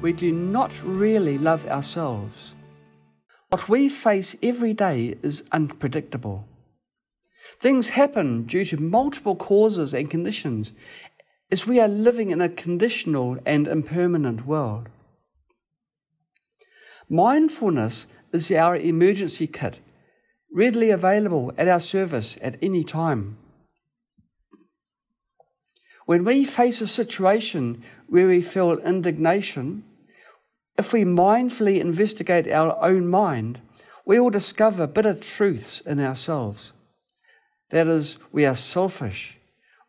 we do not really love ourselves. What we face every day is unpredictable. Things happen due to multiple causes and conditions, as we are living in a conditional and impermanent world. Mindfulness is our emergency kit, readily available at our service at any time. When we face a situation where we feel indignation, if we mindfully investigate our own mind, we will discover bitter truths in ourselves. That is, we are selfish.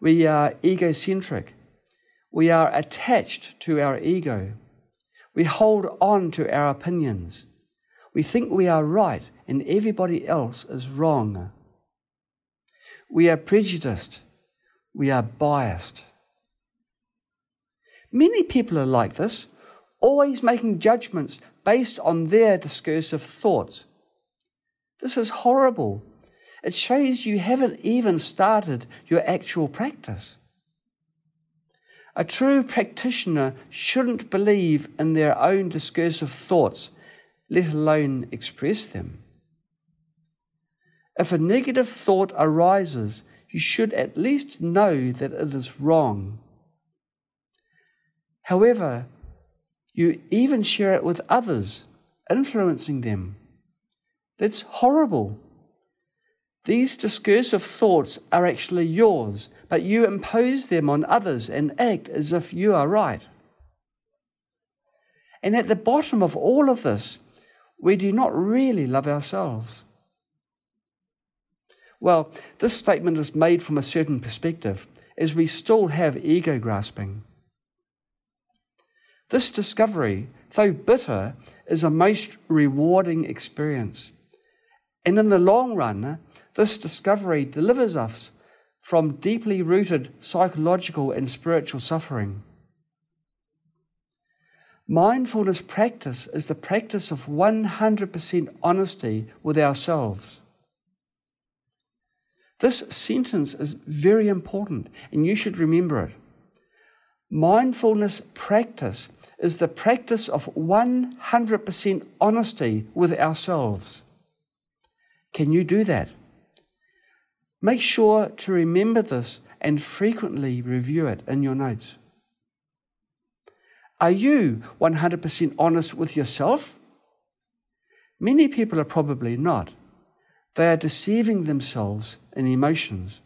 We are egocentric. We are attached to our ego. We hold on to our opinions. We think we are right and everybody else is wrong. We are prejudiced. We are biased. Many people are like this, always making judgments based on their discursive thoughts. This is horrible. It shows you haven't even started your actual practice. A true practitioner shouldn't believe in their own discursive thoughts, let alone express them. If a negative thought arises, you should at least know that it is wrong. However, you even share it with others, influencing them. That's horrible. These discursive thoughts are actually yours, but you impose them on others and act as if you are right. And at the bottom of all of this, we do not really love ourselves. Well, this statement is made from a certain perspective, as we still have ego grasping. This discovery, though bitter, is a most rewarding experience. And in the long run, this discovery delivers us from deeply rooted psychological and spiritual suffering. Mindfulness practice is the practice of 100% honesty with ourselves. This sentence is very important, and you should remember it. Mindfulness practice is the practice of 100% honesty with ourselves. Can you do that? Make sure to remember this and frequently review it in your notes. Are you 100% honest with yourself? Many people are probably not. They are deceiving themselves in emotions.